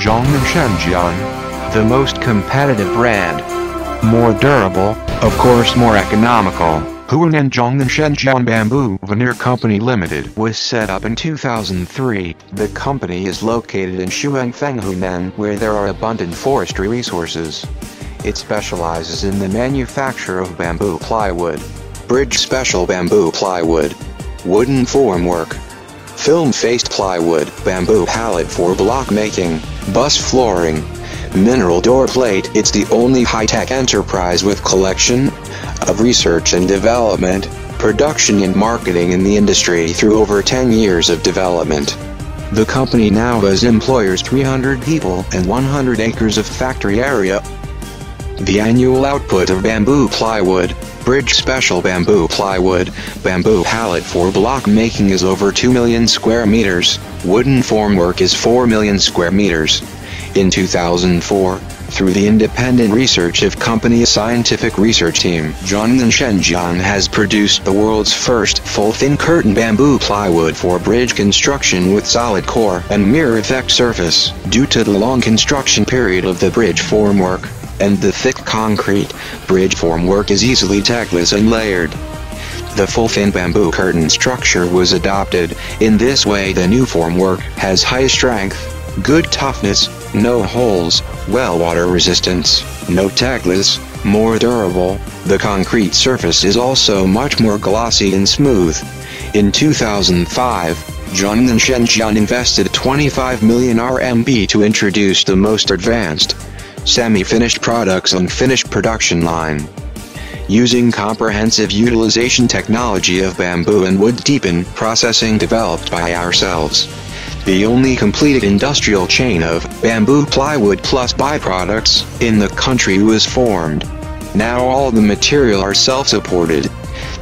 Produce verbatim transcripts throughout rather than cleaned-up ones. Zhongnan Shenjian, the most competitive brand. More durable, of course more economical, Hunan Zhongnan Shenjian Bamboo Veneer Company Limited was set up in two thousand three. The company is located in Shuangfeng, Hunan, where there are abundant forestry resources. It specializes in the manufacture of bamboo plywood, bridge special bamboo plywood, wooden formwork, film-faced plywood, bamboo pallet for block making, bus flooring, mineral door plate. It's the only high-tech enterprise with collection of research and development, production and marketing in the industry through over ten years of development. The company now has employers three hundred people and one hundred acres of factory area. The annual output of bamboo plywood, bridge special bamboo plywood, bamboo pallet for block making is over two million square meters, wooden formwork is four million square meters. In two thousand four, through the independent research of company's scientific research team, Zhongnan Shenjian has produced the world's first full thin curtain bamboo plywood for bridge construction with solid core and mirror effect surface. Due to the long construction period of the bridge formwork, and the thick concrete, bridge formwork is easily tackless and layered. The full-thin bamboo curtain structure was adopted. In this way the new formwork has high strength, good toughness, no holes, well water resistance, no tackless, more durable. The concrete surface is also much more glossy and smooth. In two thousand five, Zhongnan Shenjian invested twenty-five million R M B to introduce the most advanced semi-finished products on finished production line. Using comprehensive utilization technology of bamboo and wood deepen processing developed by ourselves. The only completed industrial chain of bamboo plywood plus byproducts in the country was formed. Now all the material are self-supported.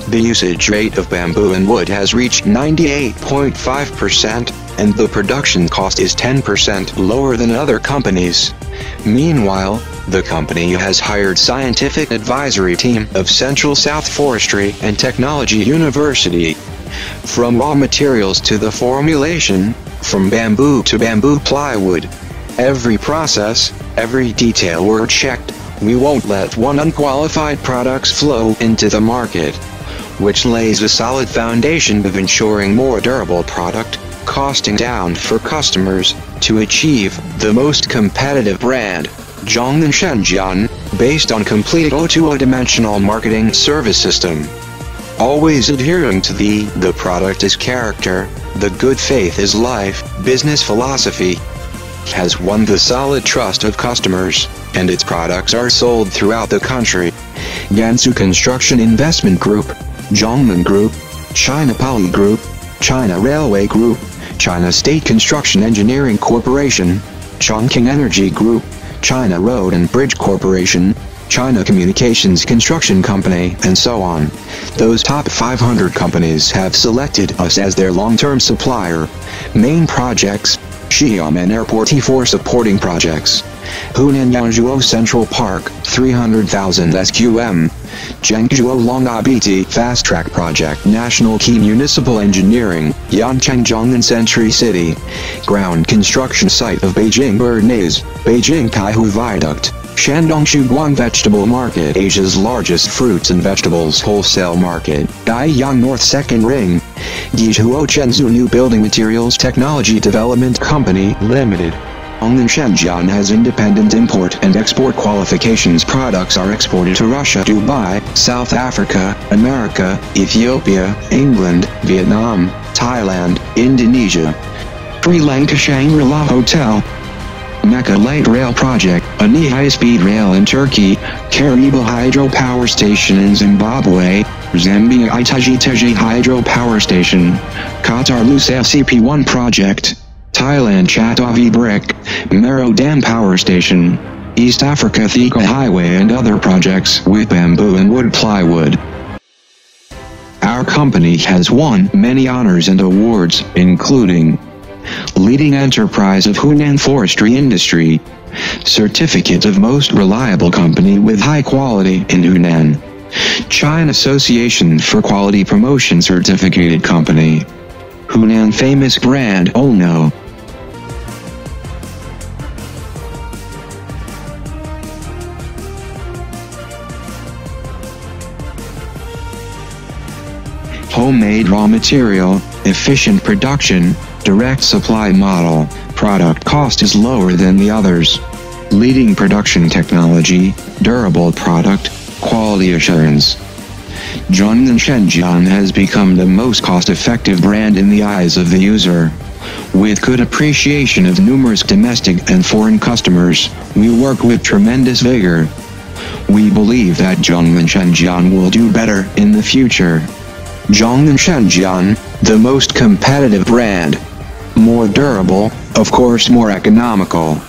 The usage rate of bamboo and wood has reached ninety-eight point five percent, and the production cost is ten percent lower than other companies. Meanwhile, the company has hired scientific advisory team of Central South Forestry and Technology University. From raw materials to the formulation, from bamboo to bamboo plywood, every process, every detail were checked. We won't let one unqualified products flow into the market, which lays a solid foundation of ensuring more durable product, costing down for customers, to achieve the most competitive brand. Zhongnan Shenjian, based on complete O two O dimensional marketing service system. Always adhering to the, the product is character, the good faith is life, business philosophy, has won the solid trust of customers, and its products are sold throughout the country. Gansu Construction Investment Group, Zhongnan Group, China Poly Group, China Railway Group, China State Construction Engineering Corporation, Chongqing Energy Group, China Road and Bridge Corporation, China Communications Construction Company, and so on. Those top five hundred companies have selected us as their long-term supplier. Main projects: Xiamen Airport, T four supporting projects, Hunan Yangzhou Central Park, three hundred thousand S Q M, Jengzhuolong A B T Fast Track Project, National Key Municipal Engineering, Yancheng Zhongnan Century City, ground construction site of Beijing Bernays, Beijing Kaihu Viaduct, Shandong Shuguang Vegetable Market, Asia's largest fruits and vegetables wholesale market, Daiyang North Second Ring, Jizhuo Chenzu New Building Materials Technology Development Company Limited. Zhongnan Shenjian has independent import and export qualifications. Products are exported to Russia, Dubai, South Africa, America, Ethiopia, England, Vietnam, Thailand, Indonesia, Sri Lanka, Shangri-La Hotel, Mecca Light Rail Project, a new high-speed rail in Turkey, Kariba Hydro Power Station in Zimbabwe, Zambia Itaji Teji Hydro Power Station, Qatar Lusail C P one Project, Thailand Chatavi Brick, Mero Dam Power Station, East Africa Thika Highway, and other projects with bamboo and wood plywood. Our company has won many honors and awards, including Leading Enterprise of Hunan Forestry Industry, Certificate of Most Reliable Company with High Quality in Hunan, China Association for Quality Promotion Certificated Company, Hunan Famous Brand Ono. homemade raw material, efficient production, direct supply model, product cost is lower than the others. Leading production technology, durable product, quality assurance. Zhongnan Shenjian has become the most cost-effective brand in the eyes of the user. With good appreciation of numerous domestic and foreign customers, we work with tremendous vigor. We believe that Zhongnan Shenjian will do better in the future. Zhongnan Shenjian, the most competitive brand. More durable, of course more economical.